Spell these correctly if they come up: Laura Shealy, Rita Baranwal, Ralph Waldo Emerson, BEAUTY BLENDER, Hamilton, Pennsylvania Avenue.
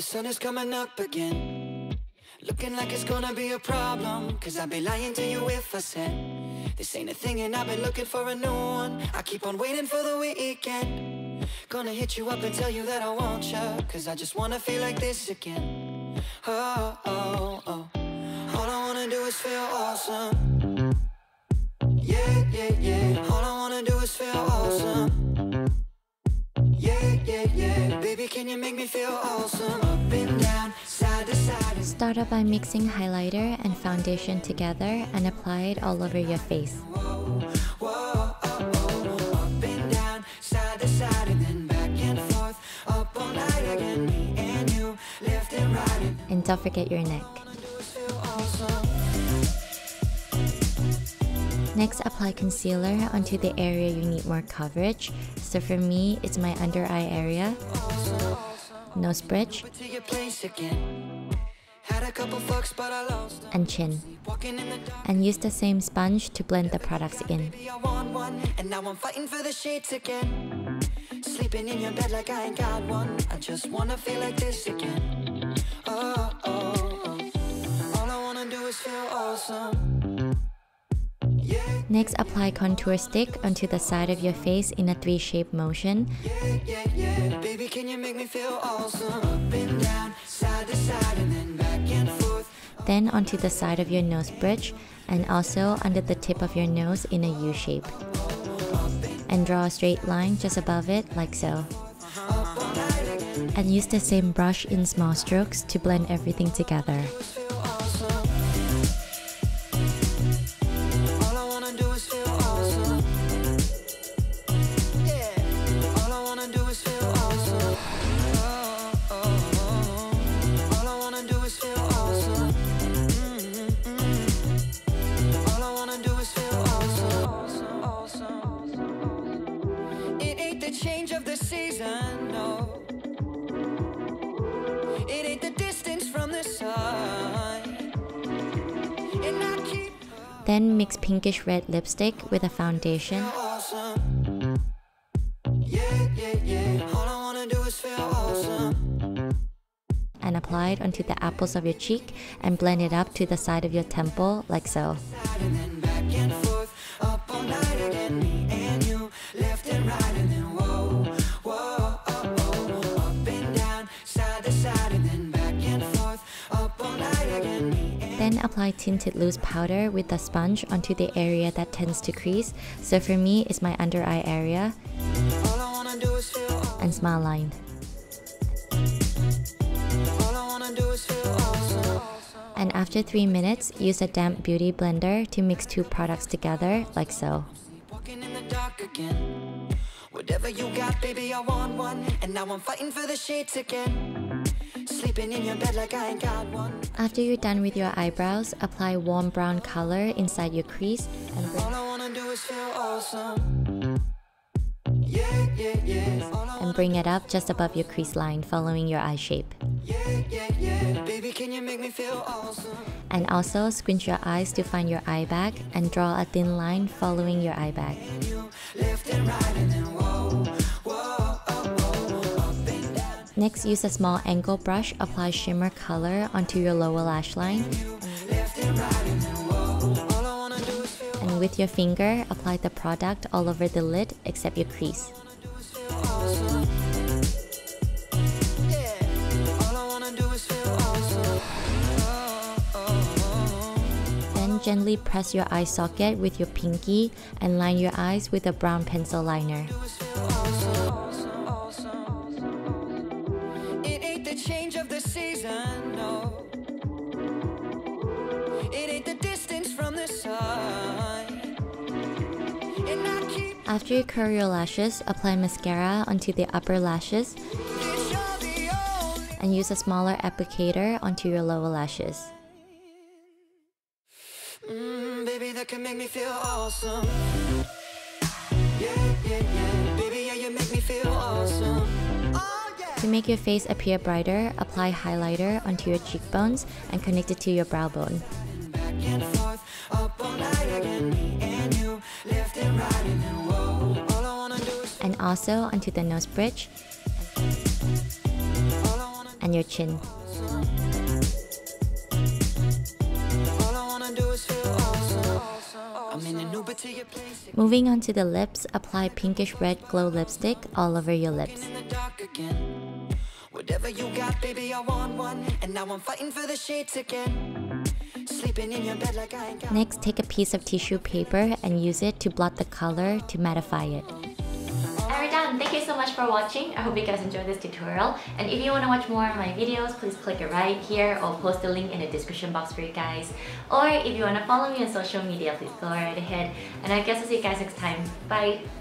The sun is coming up again, looking like it's gonna be a problem, 'cause I'd be lying to you if I said this ain't a thing, and I've been looking for a new one. I keep on waiting for the weekend, gonna hit you up and tell you that I want you, 'cause I just wanna feel like this again. Oh, oh, oh. All I wanna do is feel awesome. Yeah, yeah, yeah. All I wanna do is feel awesome. Yeah, yeah, yeah. Baby, can you make me feel awesome? Up and down, side to side. Start off by mixing highlighter and foundation together and apply it all over your face. Whoa, whoa, oh, oh. Up and down, side to side, and then back and forth, up all night again. Me and you, left and right. And don't forget your neck. Next, apply concealer onto the area you need more coverage. So for me, it's my under eye area, nose bridge, and chin. And use the same sponge to blend the products in. Sleeping in your bed like I ain't got one. I just wanna feel like this again. Oh, oh, oh. All I wanna do is feel awesome. Next, apply contour stick onto the side of your face in a 3-shape motion. Yeah, yeah, yeah. Baby, can you make me feel awesome? Up and down, side to side, and then back and forth. Then onto the side of your nose bridge and also under the tip of your nose in a U shape. And draw a straight line just above it like so. And use the same brush in small strokes to blend everything together. Change of the season, no. It ain't the distance from the sun. And I keep... Then mix pinkish red lipstick with a foundation. Awesome. Yeah, yeah, yeah. All I wanna do is feel awesome. And apply it onto the apples of your cheek and blend it up to the side of your temple like so. And then back and forth, up all night again, me and you, left and right, and then apply tinted loose powder with a sponge onto the area that tends to crease. So for me, it's my under eye area and smile line. And after 3 minutes, use a damp beauty blender to mix 2 products together like so. Whatever you got, baby, I want one, and now I'm fighting for the shades again. Sleeping in your bed like I ain't got one. After you're done with your eyebrows, apply warm brown color inside your crease and all I wanna do is feel awesome. Yeah, yeah, yeah. And bring it up just above your crease line, following your eye shape. Yeah, yeah, yeah. Baby, can you make me feel awesome? And also squint your eyes to find your eye bag and draw a thin line following your eye bag. And you, left and right, and then next, use a small angle brush, apply shimmer color onto your lower lash line. And with your finger, apply the product all over the lid except your crease. Then gently press your eye socket with your pinky and line your eyes with a brown pencil liner. Change of the season, no. It ain't the distance from the sun. And I keep... After you curl your lashes, apply mascara onto the upper lashes and use a smaller applicator onto your lower lashes. Baby, that can make me feel awesome. Yeah, yeah, yeah. Baby, yeah, you make me feel awesome. To make your face appear brighter, apply highlighter onto your cheekbones and connect it to your brow bone. And also onto the nose bridge. on your chin. Moving on to the lips, apply pinkish red glow lipstick all over your lips. Whatever you got, baby, I want one, and now I'm fighting for the shades again. Sleeping in your bed like I ain't got. Next, take a piece of tissue paper and use it to blot the color to mattify it. And we're done. Thank you so much for watching. I hope you guys enjoyed this tutorial. And if you want to watch more of my videos, please click it right here or post the link in the description box for you guys. Or if you want to follow me on social media, please go right ahead. And I guess I'll see you guys next time. Bye!